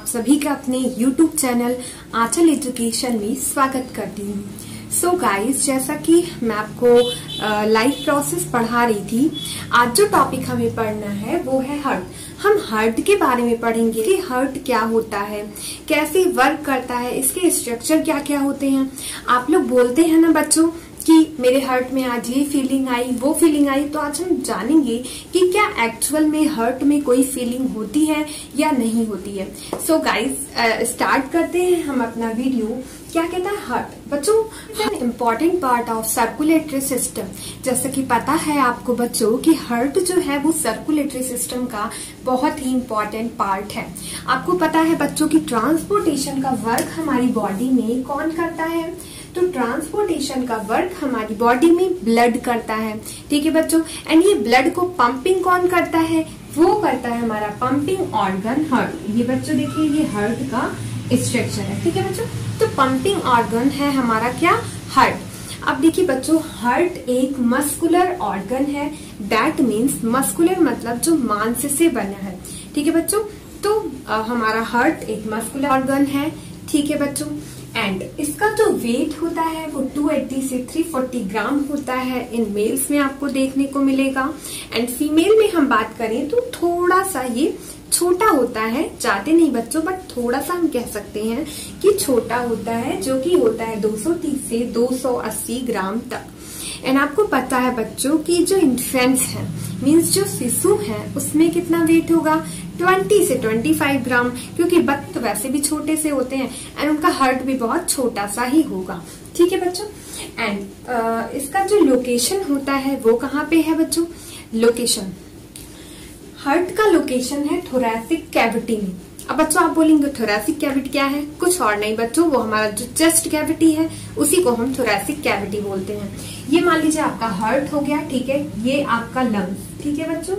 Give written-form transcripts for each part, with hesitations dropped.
आप सभी का अपने YouTube चैनल आंचल एजुकेशन में स्वागत करती हूँ। सो गाइज, जैसा कि मैं आपको लाइफ प्रोसेस पढ़ा रही थी, आज जो टॉपिक हमें पढ़ना है वो है हर्ट। हम हर्ट के बारे में पढ़ेंगे कि हर्ट क्या होता है, कैसे वर्क करता है, इसके स्ट्रक्चर क्या क्या होते हैं। आप लोग बोलते हैं ना बच्चों कि मेरे हर्ट में आज ये फीलिंग आई, वो फीलिंग आई। तो आज हम जानेंगे कि क्या एक्चुअल में हर्ट में कोई फीलिंग होती है या नहीं होती है। सो गाइज, स्टार्ट करते हैं हम अपना वीडियो। क्या कहता है हर्ट? बच्चों, it's important part of circulatory system. जैसा कि पता है आपको बच्चों कि हर्ट जो है वो सर्कुलेटरी सिस्टम का बहुत ही इम्पोर्टेंट पार्ट है। आपको पता है बच्चों कि ट्रांसपोर्टेशन का वर्क हमारी बॉडी में कौन करता है? तो ट्रांसपोर्टेशन का वर्क हमारी बॉडी में ब्लड करता है। ठीक है बच्चों, एंड ये ब्लड को पंपिंग कौन करता है? वो करता है हमारा पंपिंग ऑर्गन हर्ट। ये बच्चों देखिए, ये हर्ट का स्ट्रक्चर है। ठीक है बच्चों, तो पंपिंग ऑर्गन है हमारा क्या? हर्ट। अब देखिए बच्चों, हार्ट एक मस्कुलर ऑर्गन है। दैट मीन्स मस्कुलर मतलब जो मांस से बना है। ठीक है बच्चों, तो हमारा हार्ट एक मस्कुलर ऑर्गन है। ठीक है बच्चों, एंड इसका जो वेट होता है वो 280 से 340 ग्राम होता है। इन मेल्स में आपको देखने को मिलेगा, एंड फीमेल में हम बात करें तो थोड़ा सा ये छोटा होता है। जाते नहीं बच्चों, बट थोड़ा सा हम कह सकते हैं कि छोटा होता है, जो कि होता है 230 से 280 ग्राम तक। एंड आपको पता है बच्चों कि जो इन्फेंट्स हैं, मीन्स जो शिशु हैं, उसमें कितना वेट होगा? 20 से 25 ग्राम, क्योंकि बच्चे तो वैसे भी छोटे से होते हैं एंड उनका हार्ट भी बहुत छोटा सा ही होगा। ठीक है बच्चों, एंड इसका जो लोकेशन होता है वो कहाँ पे है बच्चों? लोकेशन हार्ट का लोकेशन है थोरैसिक कैविटी में। अब बच्चों आप बोलेंगे थोरैसिक कैविटी क्या है? कुछ और नहीं बच्चों, वो हमारा जो चेस्ट कैविटी है उसी को हम थोरैसिक कैविटी बोलते हैं। ये मान लीजिए आपका हार्ट हो गया, ठीक है, ये आपका लंग्स। ठीक है बच्चों,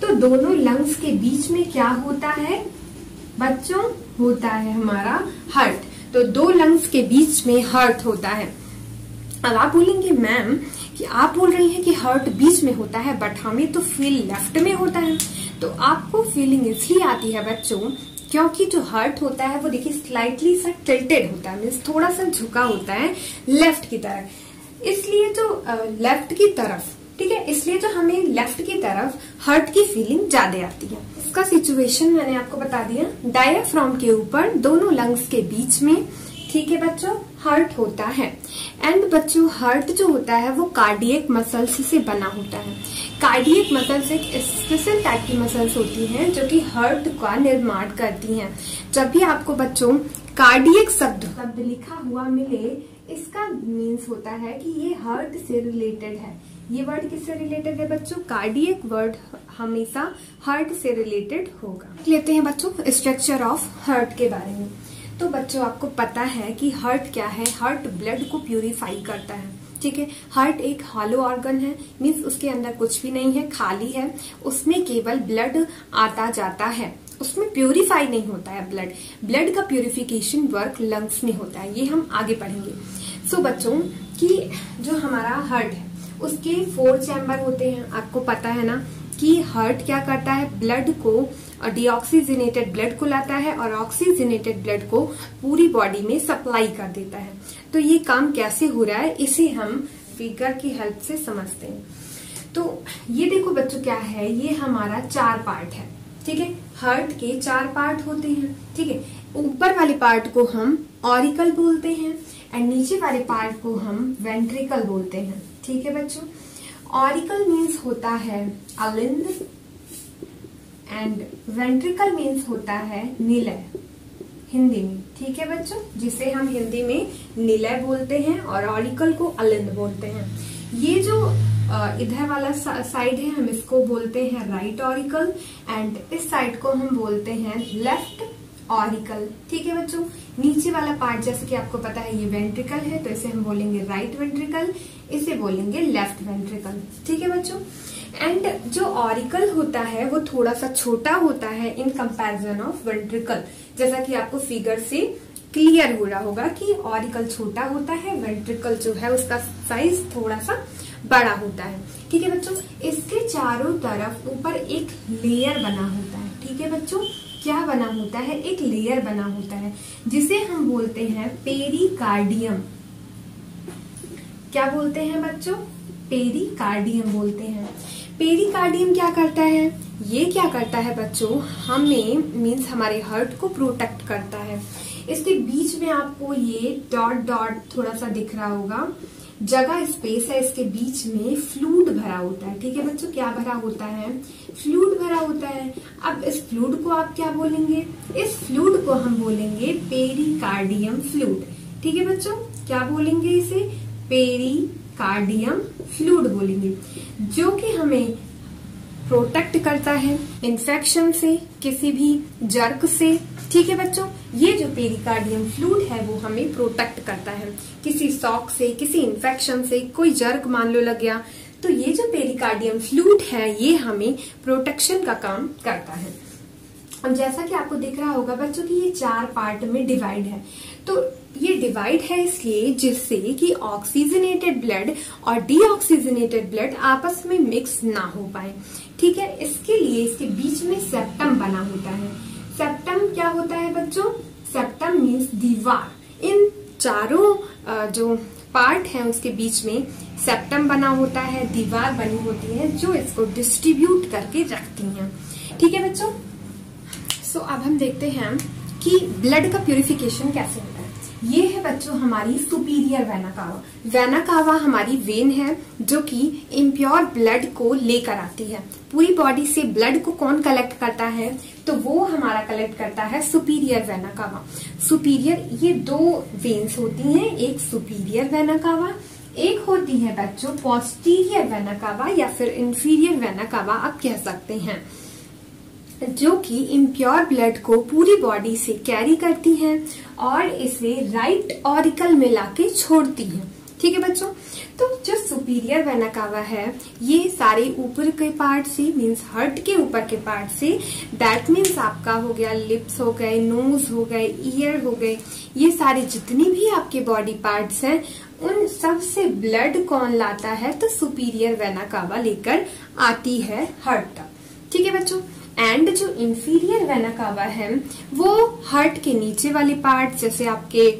तो दोनों लंग्स के बीच में क्या होता है बच्चों? होता है हमारा हार्ट। तो दो लंग्स के बीच में हार्ट होता है। अब आप बोलेंगे मैम कि आप बोल रही हैं कि हार्ट बीच में होता है, बट हमें तो फील लेफ्ट में होता है। तो आपको फीलिंग इसलिए आती है बच्चों क्योंकि जो हार्ट होता है वो देखिए स्लाइटली सा टिल्टेड होता है, मीन्स थोड़ा सा झुका होता है लेफ्ट की तरफ। इसलिए जो लेफ्ट की तरफ, ठीक है, इसलिए जो हमें लेफ्ट की तरफ हार्ट की फीलिंग ज्यादा आती है। इसका सिचुएशन मैंने आपको बता दिया। डायफ्राम के ऊपर दोनों लंग्स के बीच में, ठीक है बच्चों, हार्ट होता है। एंड बच्चों हार्ट जो होता है वो कार्डियक मसल्स से बना होता है। कार्डियक मसल्स एक स्पेशल टाइप की मसल्स होती हैं जो कि हार्ट का निर्माण करती हैं। जब भी आपको बच्चों कार्डियक शब्द लिखा हुआ मिले, इसका मीन्स होता है कि ये हार्ट से रिलेटेड है। ये वर्ड किससे रिलेटेड है बच्चों? कार्डियक वर्ड हमेशा हार्ट से रिलेटेड होगा। लेते हैं बच्चों स्ट्रक्चर ऑफ हार्ट के बारे में। तो बच्चों आपको पता है कि हार्ट क्या है? हार्ट ब्लड को प्यूरिफाई करता है। ठीक है, हार्ट एक हॉलो ऑर्गन है, मीन्स उसके अंदर कुछ भी नहीं है, खाली है, उसमें केवल ब्लड आता जाता है, उसमें प्यूरिफाई नहीं होता है ब्लड। ब्लड का प्यूरिफिकेशन वर्क लंग्स में होता है, ये हम आगे पढ़ेंगे। सो बच्चों कि जो हमारा हार्ट है उसके 4 चैम्बर होते हैं। आपको पता है ना कि हार्ट क्या करता है? ब्लड को, डीऑक्सीजनेटेड ब्लड को लाता है और ऑक्सीजनेटेड ब्लड को पूरी बॉडी में सप्लाई कर देता है। तो ये काम कैसे हो रहा है इसे हम फिगर की हेल्प से समझते हैं। तो ये देखो बच्चों क्या है, ये हमारा 4 पार्ट है। ठीक है, हार्ट के 4 पार्ट होते हैं। ठीक है, ऊपर वाले पार्ट को हम ऑरिकल बोलते हैं एंड नीचे वाले पार्ट को हम वेंट्रिकल बोलते हैं। ठीक है बच्चों, ऑरिकल मीन्स होता है अलिंद एंड वेंट्रिकल मीन्स होता है निलय हिंदी में। ठीक है बच्चों, जिसे हम हिंदी में निलय बोलते हैं और ऑरिकल को अलिंद बोलते हैं। ये जो इधर वाला साइड है हम इसको बोलते हैं राइट ऑरिकल एंड इस साइड को हम बोलते हैं लेफ्ट ऑरिकल। ठीक है बच्चों, नीचे वाला पार्ट जैसे कि आपको पता है ये वेंट्रिकल है, तो इसे हम बोलेंगे राइट वेंट्रिकल, इसे बोलेंगे लेफ्ट वेंट्रिकल। ठीक है बच्चों, एंड जो ऑरिकल होता है वो थोड़ा सा छोटा होता है इन कंपैरिजन ऑफ वेंट्रिकल। जैसा कि आपको फिगर से क्लियर हो रहा होगा कि ऑरिकल छोटा होता है, वेंट्रिकल जो है उसका साइज थोड़ा सा बड़ा होता है। ठीक है बच्चों, इसके चारों तरफ ऊपर एक लेयर बना होता है। ठीक है बच्चों, क्या बना होता है, एक लेयर बना होता है जिसे हम बोलते हैं पेरिकार्डियम। क्या बोलते हैं बच्चों? पेरिकार्डियम बोलते हैं। पेरिकार्डियम क्या करता है? ये क्या करता है बच्चों, हमें मीन्स हमारे हार्ट को प्रोटेक्ट करता है। इसके बीच में आपको ये डॉट डॉट थोड़ा सा दिख रहा होगा, जगह स्पेस है, इसके बीच में फ्लूइड भरा होता है। ठीक है बच्चों, क्या भरा होता है? फ्लूइड भरा होता है। अब इस फ्लूइड को आप क्या बोलेंगे? इस फ्लूइड को हम बोलेंगे पेरिकार्डियम फ्लूइड। ठीक है बच्चों, क्या बोलेंगे इसे? पेरिकार्डियम फ्लूइड बोलेंगे, जो कि हमें प्रोटेक्ट करता है इन्फेक्शन से, किसी भी जर्क से। ठीक है बच्चों, ये जो पेरिकार्डियम फ्लूइड है वो हमें प्रोटेक्ट करता है किसी शॉक से, किसी इन्फेक्शन से। कोई जर्क मान लो लग गया तो ये जो पेरिकार्डियम फ्लूइड है ये हमें प्रोटेक्शन का काम करता है। अब जैसा कि आपको दिख रहा होगा बच्चों कि ये चार पार्ट में डिवाइड है, तो ये डिवाइड है इसलिए जिससे कि ऑक्सीजनेटेड ब्लड और डीऑक्सीजनेटेड ब्लड आपस में मिक्स ना हो पाए। ठीक है, इसके लिए इसके बीच में सेप्टम बना होता है। सेप्टम क्या होता है बच्चों? सेप्टम मीन्स दीवार। इन चारों जो पार्ट है उसके बीच में सेप्टम बना होता है, दीवार बनी होती है जो इसको डिस्ट्रीब्यूट करके रखती है। ठीक है बच्चों, सो अब हम देखते हैं कि ब्लड का प्यूरिफिकेशन कैसे होता है। ये है बच्चों हमारी सुपीरियर वेना कावा। वेना कावा हमारी वेन है जो कि इम्प्योर ब्लड को लेकर आती है। पूरी बॉडी से ब्लड को कौन कलेक्ट करता है? तो वो हमारा कलेक्ट करता है सुपीरियर वेना कावा। सुपीरियर, ये दो वेन्स होती हैं, एक सुपीरियर वेना कावा, एक होती है बच्चों पोस्टीरियर वेना कावा या फिर इंफीरियर वेना कावा आप कह सकते हैं, जो कि इम्प्योर ब्लड को पूरी बॉडी से कैरी करती है और इसे राइट ऑरिकल में लाके छोड़ती है। ठीक है बच्चों, तो जो सुपीरियर वेना कावा है ये सारे ऊपर के पार्ट से मीन्स हार्ट के ऊपर के पार्ट से, दैट मीन्स आपका हो गया लिप्स, हो गए नोज, हो गए ईयर, हो गए, ये सारे जितने भी आपके बॉडी पार्ट्स हैं उन सब से ब्लड कौन लाता है? तो सुपीरियर वेना कावा लेकर आती है हार्ट तक। ठीक है बच्चों, एंड जो इंफीरियर वेना कावा है वो हार्ट के नीचे वाले पार्ट जैसे आपके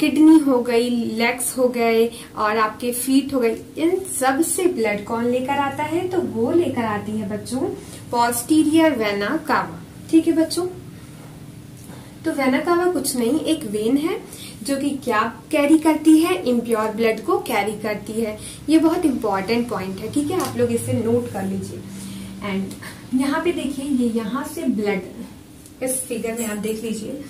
किडनी हो गई, लेग्स हो गए और आपके फीट हो गए, इन सब से ब्लड कौन लेकर आता है? तो वो लेकर आती है बच्चों पोस्टीरियर वेना कावा। ठीक है बच्चों, तो वेना कावा कुछ नहीं एक वेन है जो कि क्या कैरी करती है? इम्प्योर ब्लड को कैरी करती है। ये बहुत इंपॉर्टेंट पॉइंट है, ठीक है, आप लोग इसे नोट कर लीजिए। एंड यहाँ पे देखिए, ये यहाँ से ब्लड, इस फिगर में आप देख लीजिए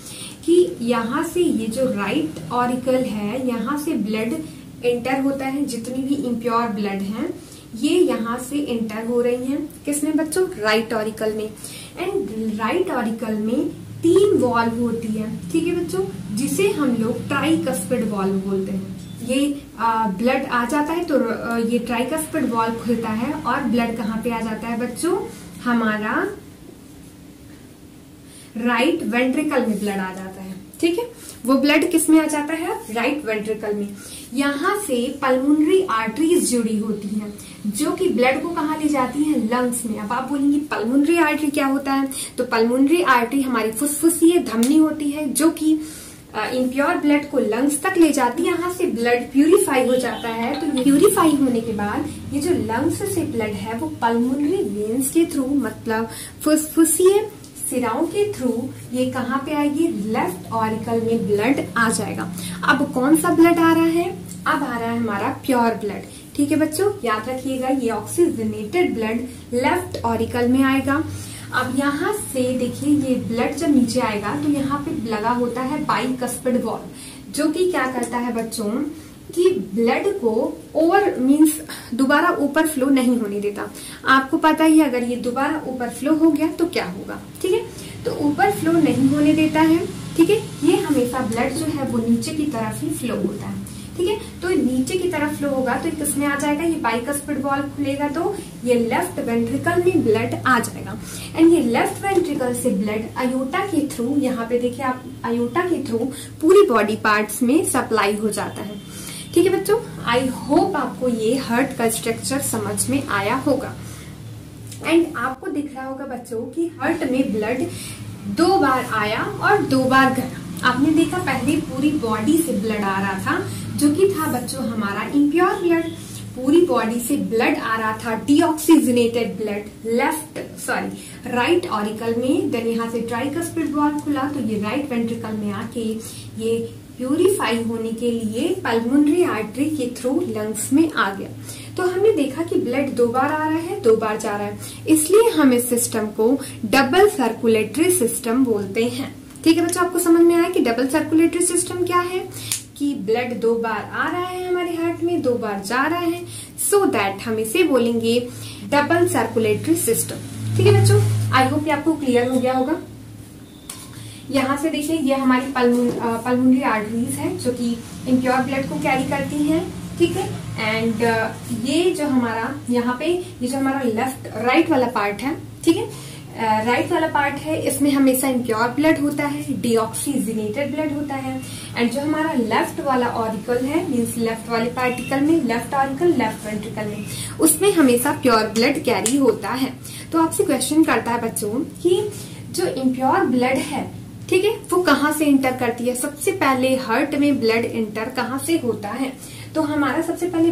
कि यहाँ से ये जो राइट ऑरिकल है यहाँ से ब्लड एंटर होता है। जितनी भी इम्प्योर ब्लड हैं ये यहाँ से एंटर हो रही हैं, किसमें बच्चों? राइट ऑरिकल में। एंड राइट ऑरिकल में तीन वॉल्व होती है, ठीक है बच्चों, जिसे हम लोग ट्राइकस्पिड वॉल्व बोलते हैं। ये ब्लड आ जाता है तो ये ट्राइकस्पिड वॉल्व खुलता है और ब्लड कहाँ पे आ जाता है बच्चों? हमारा राइट वेंट्रिकल में ब्लड आ जाता है। ठीक है, वो ब्लड किस में आ जाता है? राइट वेंट्रिकल में। यहाँ से पल्मोनरी आर्टरीज जुड़ी होती हैं, जो कि ब्लड को कहाँ ले जाती हैं? लंग्स में। अब आप बोलेंगे पल्मोनरी आर्टरी क्या होता है? तो पल्मोनरी आर्टरी हमारी फुसफुसीय धमनी होती है जो कि इम्प्योर ब्लड को लंग्स तक ले जाती है। यहाँ से ब्लड प्यूरिफाई हो जाता है, तो प्यूरिफाई होने के बाद ये जो लंग्स से ब्लड है वो पल्मोनरी वेन्स के थ्रू, मतलब फुसफुसीय सिराओं के थ्रू, ये कहाँ पे आएगी? लेफ्ट ऑरिकल में ब्लड आ जाएगा। अब कौन सा ब्लड आ रहा है? अब आ रहा है हमारा प्योर ब्लड। ठीक है बच्चों, याद रखिएगा ये ऑक्सीजनेटेड ब्लड लेफ्ट ऑरिकल में आएगा। अब यहाँ से देखिए, ये ब्लड जब नीचे आएगा तो यहाँ पे लगा होता है बाइकस्पिड वॉल्व, जो कि क्या करता है बच्चों कि ब्लड को ओवर मीन्स दोबारा ऊपर फ्लो नहीं होने देता। आपको पता ही, अगर ये दोबारा ऊपर फ्लो हो गया तो क्या होगा? ठीक है, तो ऊपर फ्लो नहीं होने देता है। ठीक है, ये हमेशा ब्लड जो है वो नीचे की तरफ ही फ्लो होता है। ठीक है, तो नीचे की तरफ फ्लो होगा तो किसमें आ जाएगा? ये बाइकस्पिड वॉल्व खुलेगा तो ये लेफ्ट वेंट्रिकल में ब्लड आ जाएगा। एंड ये लेफ्ट वेंट्रिकल से ब्लड आयोटा के थ्रू, यहाँ पे देखिए आप, आयोटा के थ्रू पूरी बॉडी पार्ट्स में सप्लाई हो जाता है। ठीक है बच्चों, आई होप आपको ये हार्ट का स्ट्रक्चर समझ में आया होगा। एंड आपको दिख रहा होगा बच्चों कि हार्ट में ब्लड दो बार आया और दो बार गया। आपने देखा पहले पूरी बॉडी से ब्लड आ रहा था, जो कि था बच्चों हमारा इम्प्योर ब्लड। पूरी बॉडी से ब्लड आ रहा था, डीऑक्सीजनेटेड ब्लड। राइट ऑरिकल में, देन यहाँ से ट्राइकस्पिड वाल्व खुला तो ये राइट वेंट्रिकल में आके ये प्यूरिफाई होने के लिए पल्मोनरी आर्टरी के थ्रू लंग्स में आ गया। तो हमने देखा कि ब्लड दो बार आ रहा है, दो बार जा रहा है, इसलिए हम इस सिस्टम को डबल सर्कुलेटरी सिस्टम बोलते हैं। ठीक है बच्चों, आपको समझ में आया कि डबल सर्कुलेटरी सिस्टम क्या है, कि ब्लड दो बार आ रहा है हमारे हार्ट में, दो बार जा रहा है, सो दैट हम इसे बोलेंगे डबल सर्कुलेटरी सिस्टम। ठीक है बच्चों, आई होप ये आपको क्लियर हो गया होगा। यहाँ से देखिए, ये हमारी पल्मोनरी आर्टरीज है जो कि इम्प्योर ब्लड को कैरी करती हैं। ठीक है, एंड ये जो हमारा यहाँ पे ये जो हमारा राइट वाला पार्ट है, ठीक है, राइट वाला पार्ट है, इसमें हमेशा इम्प्योर ब्लड होता है, डीऑक्सीजनेटेड ब्लड होता है। एंड जो हमारा लेफ्ट वाला ऑरिकल है, मीन्स लेफ्ट वाले पार्टिकल में, लेफ्ट ऑरिकल लेफ्ट वेंट्रिकल में, उसमें हमेशा प्योर ब्लड कैरी होता है। तो आपसे क्वेश्चन करता है बच्चों कि जो इम्प्योर ब्लड है, ठीक है, वो कहाँ से इंटर करती है? सबसे पहले हार्ट में ब्लड इंटर कहाँ से होता है? तो हमारा सबसे पहले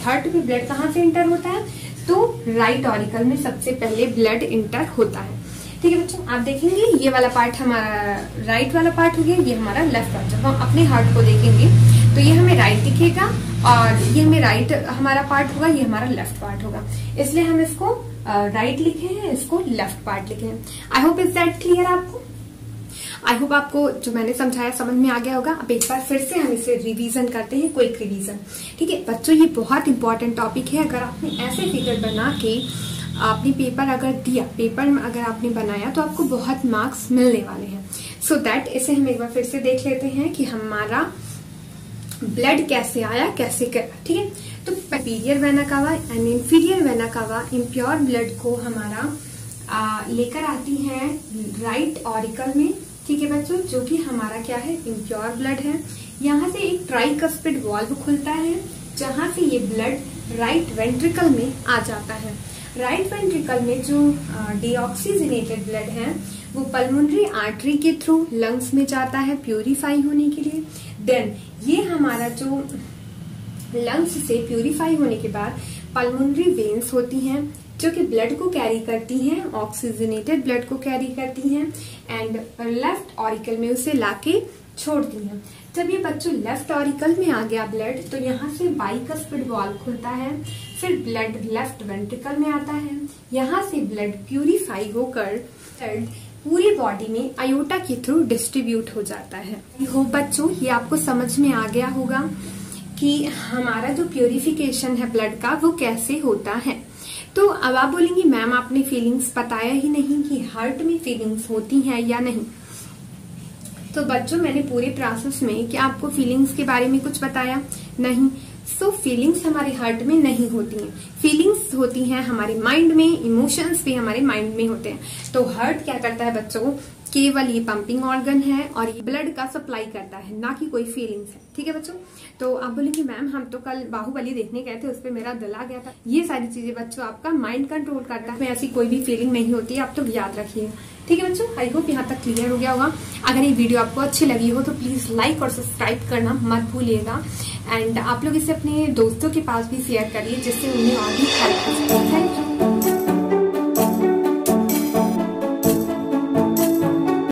हार्ट में ब्लड कहाँ से इंटर होता है? तो राइट ऑरिकल में सबसे पहले ब्लड इंटर होता है। ठीक है बच्चों, आप देखेंगे ये वाला पार्ट हमारा राइट वाला पार्ट हो गया, ये हमारा लेफ्ट पार्ट। जब हम अपने हार्ट को देखेंगे तो ये हमें राइट दिखेगा और ये हमें राइट हमारा पार्ट होगा, ये हमारा लेफ्ट पार्ट होगा, इसलिए हम इसको राइट लिखे हैं, इसको लेफ्ट पार्ट लिखे हैं। I hope is that clear आपको। आई होप आपको जो मैंने समझाया समझ में आ गया होगा। अब एक बार फिर से हम इसे रिवीजन करते हैं, क्विक रिवीजन। ठीक है बच्चों, ये बहुत इंपॉर्टेंट टॉपिक है। अगर आपने ऐसे फिगर बना के आपने पेपर अगर आपने बनाया तो आपको बहुत मार्क्स मिलने वाले हैं। सो दैट इसे हम एक बार फिर से देख लेते हैं कि हमारा ब्लड कैसे आया, कैसे गया। ठीक है, तो superior vena cava and inferior vena cava impure blood को हमारा लेकर आती है राइट ऑरिकल में। ठीक है बच्चों, जो कि हमारा क्या है, इम्प्योर ब्लड है। यहाँ से एक ट्राइकस्पिड वॉल्व खुलता है, जहाँ से ये ब्लड राइट वेंट्रिकल में आ जाता है। राइट वेंट्रिकल में जो डीऑक्सीजनेटेड ब्लड है वो पल्मोनरी आर्टरी के थ्रू लंग्स में जाता है प्यूरिफाई होने के लिए। देन ये हमारा जो लंग्स से प्यूरिफाई होने के बाद पल्मोनरी वेन्स होती हैं जो कि ब्लड को कैरी करती हैं, ऑक्सीजनेटेड ब्लड को कैरी करती हैं, एंड लेफ्ट ऑरिकल में उसे लाके छोड़ती हैं। जब ये बच्चों लेफ्ट ऑरिकल में आ गया ब्लड, तो यहाँ से बाइकस्पिड वाल्व खुलता है, फिर ब्लड लेफ्ट वेंट्रिकल में आता है, यहाँ से ब्लड प्यूरिफाई होकर पूरी बॉडी में आयोटा के थ्रू डिस्ट्रीब्यूट हो जाता है। होप बच्चों ये आपको समझ में आ गया होगा कि हमारा जो प्योरिफिकेशन है ब्लड का वो कैसे होता है। तो अब आप बोलेंगे मैम आपने फीलिंग्स बताया ही नहीं कि हार्ट में फीलिंग्स होती हैं या नहीं। तो बच्चों मैंने पूरे प्रोसेस में क्या आपको फीलिंग्स के बारे में कुछ बताया? नहीं। सो फीलिंग्स हमारे हार्ट में नहीं होती हैं, फीलिंग्स होती हैं हमारे माइंड में, इमोशंस भी हमारे माइंड में होते हैं। तो हार्ट क्या करता है बच्चों, केवल ये पंपिंग ऑर्गन है और ये ब्लड का सप्लाई करता है, ना कि कोई फीलिंग्स है। ठीक है बच्चों, तो आप बोले कि मैम हम तो कल बाहुबली देखने गए थे, उस पर मेरा दिल आ गया था। ये सारी चीजें बच्चों आपका माइंड कंट्रोल करता है, ऐसी कोई भी फीलिंग नहीं होती, आप तो याद रखिए। ठीक है बच्चों, आई होप यहाँ तक क्लियर हो गया होगा। अगर ये वीडियो आपको अच्छी लगी हो तो प्लीज लाइक और सब्सक्राइब करना मत भूलिएगा, एंड आप लोग इसे अपने दोस्तों के पास भी शेयर करिए जिससे उन्हें और भी हेल्प हो सके।